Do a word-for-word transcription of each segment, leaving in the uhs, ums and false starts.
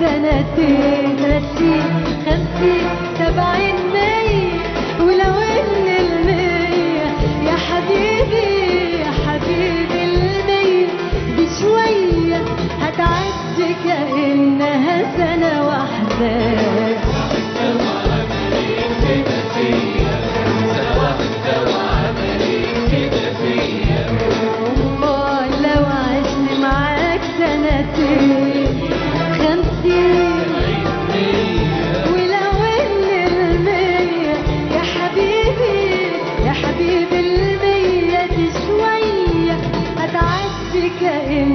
سنتين ثلاثين خمسين سبعين مية ولو ان المية يا حبيبي يا حبيبي المية بشوية هتعدي كأنها سنة واحدة.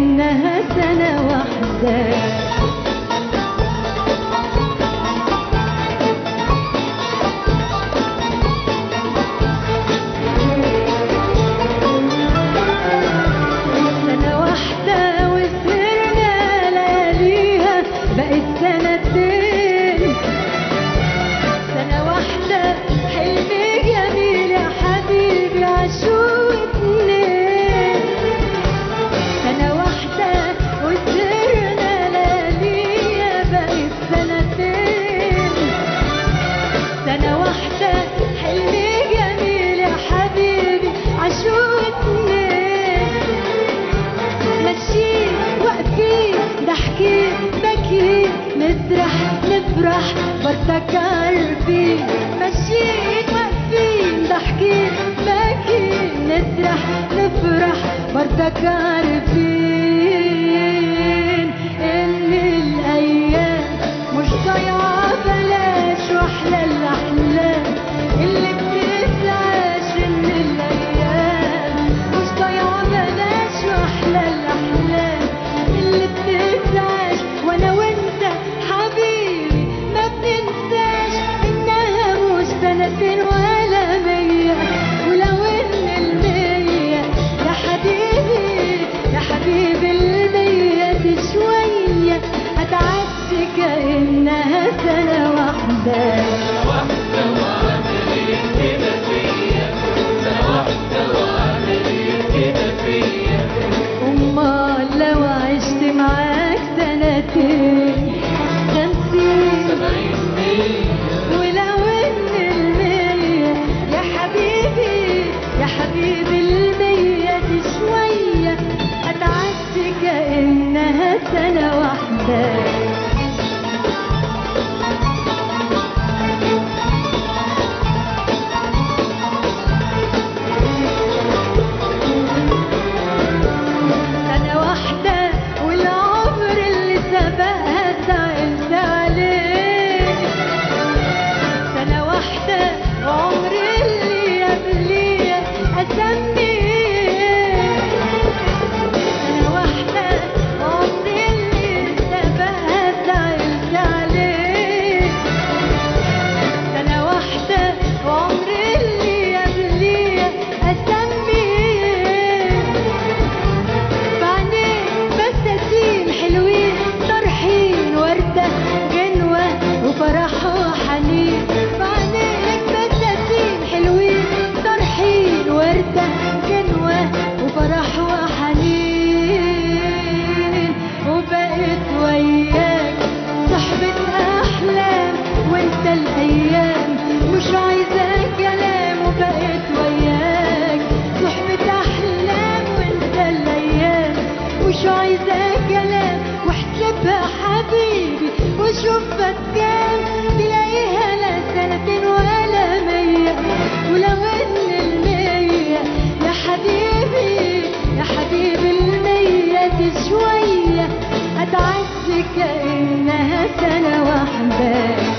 كأنها سنة واحدة. بفتكر فيك ماشيين واقفين ضحكين باكين نسرح نفرح بفتكر فين ان الايام مش ضايعه بلاش واحلى الاحلام اللي بتسعاش ان الايام مش ضايعه بلاش واحلى الاحلام اللي بتسعاش وانا وانت حبيبي ولا مية ولو ان المية يا حبيبي يا حبيبي المية دي شوية هتعدي كأنها سنة واحدة. أمال لو عشت معاك سنتين خمسين حبيبي المية دي شوية هتعدي كأنها سنة واحدة. شوية هتعدي كأنها سنة واحدة.